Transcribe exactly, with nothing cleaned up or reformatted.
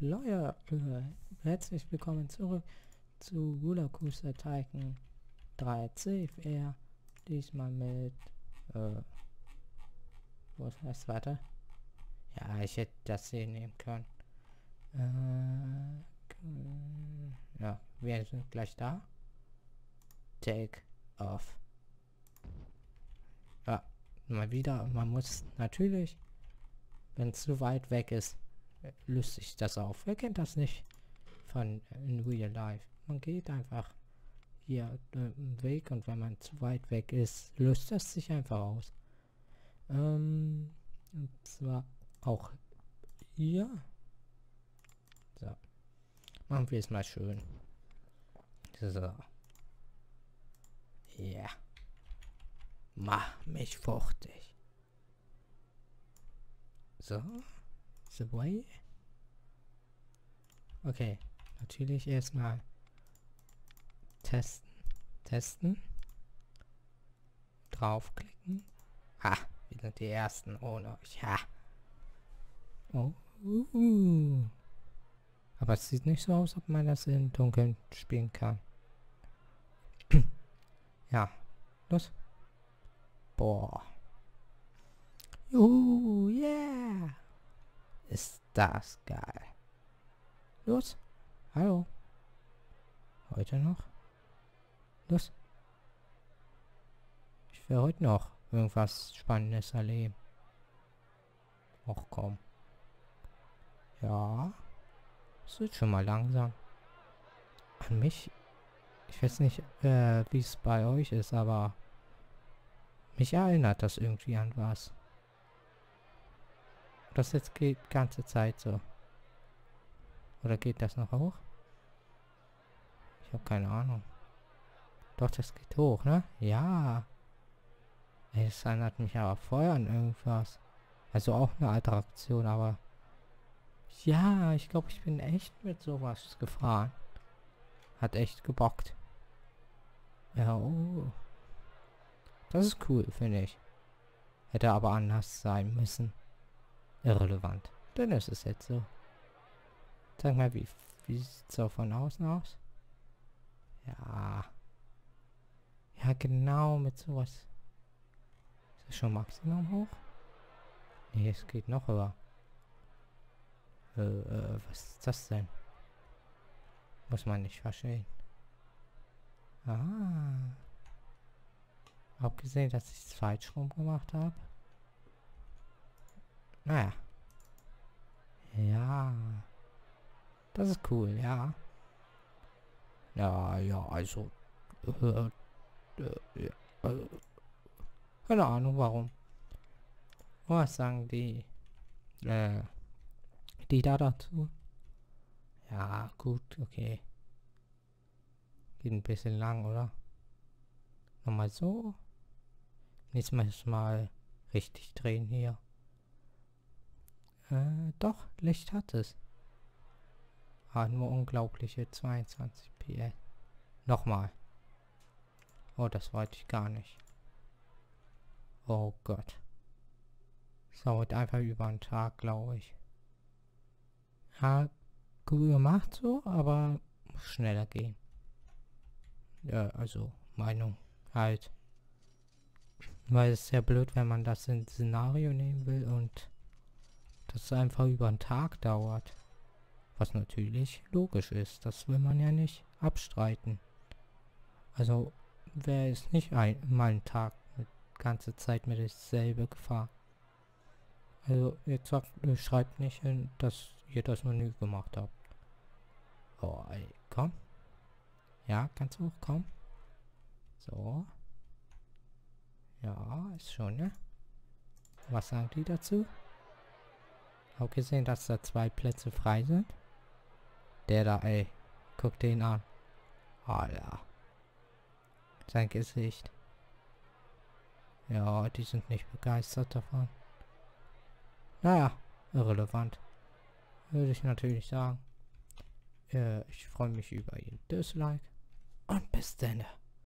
Leute, herzlich willkommen zurück zu RollerCoaster Tycoon drei C F R. Diesmal mit äh, was heißt weiter? Ja, ich hätte das hier nehmen können. Äh, ja, wir sind gleich da. Take off. Ja, mal wieder. Man muss natürlich, wenn es zu weit weg ist, löst sich das auf. Wer kennt das nicht von in real life? Man geht einfach hier im Weg und wenn man zu weit weg ist, löst das sich einfach aus. Ähm, und zwar auch hier. So. Machen wir es mal schön. So. Ja. Mach mich fuchtig. So. Subway. Okay, natürlich erstmal testen, testen, draufklicken. Ha, wir sind die ersten ohne euch. Ha. Oh, uh, uh. Aber es sieht nicht so aus, ob man das im Dunkeln spielen kann. Ja, los. Boah. Juhu, yeah. Ist das geil. Los. Hallo. Heute noch. Los. Ich will heute noch irgendwas Spannendes erleben. Och komm. Ja. Es wird schon mal langsam. An mich. Ich weiß nicht, äh, wie es bei euch ist, aber mich erinnert das irgendwie an was. Das jetzt geht ganze Zeit so. Oder geht das noch hoch? Ich habe keine Ahnung. Doch, das geht hoch, ne? Ja. Es erinnert mich aber voll an irgendwas. Also auch eine Attraktion, aber... Ja, ich glaube, ich bin echt mit sowas gefahren. Hat echt gebockt. Ja, oh. Das ist cool, finde ich. Hätte aber anders sein müssen. Irrelevant, denn es ist jetzt so. Sag mal, wie, wie sieht es so von außen aus? Ja. Ja, genau, mit sowas. Ist das schon Maximum hoch? Nee, es geht noch höher. Äh, äh, was ist das denn? Muss man nicht verstehen. Ah. Hab gesehen, dass ich es falsch rum gemacht habe. Naja. Ja. Das ist cool, ja. Ja, ja, also... Äh, äh, äh, keine Ahnung warum. Was sagen die... Äh, die da dazu? Ja, gut, okay. Geht ein bisschen lang, oder? Nochmal so. Nächstes Mal richtig drehen hier. Äh, doch, Licht hat es. Ah, nur unglaubliche zweiundzwanzig P S. Nochmal. Oh, das wollte ich gar nicht. Oh Gott. Das dauert einfach über einen Tag, glaube ich. Ja, gut gemacht so, aber muss schneller gehen. Ja, also, Meinung halt. Weil es ist ja blöd, wenn man das in Szenario nehmen will und... das einfach über einen Tag dauert. Was natürlich logisch ist. Das will man ja nicht abstreiten. Also wäre es nicht ein, mal einen Tag mit ganze Zeit mit derselbe Gefahr. Also jetzt sagt, schreibt nicht hin, dass ihr das Menü gemacht habt. Oh, ey, komm. Ja, ganz hoch, komm. So. Ja, ist schon, ne? Was sagen die dazu? Hab gesehen, dass da zwei Plätze frei sind. Der da, ey. Guck den an. Alter. Sein Gesicht. Ja, die sind nicht begeistert davon. Naja, irrelevant. Würde ich natürlich sagen. Äh, ich freue mich über jeden Dislike. Und bis dann.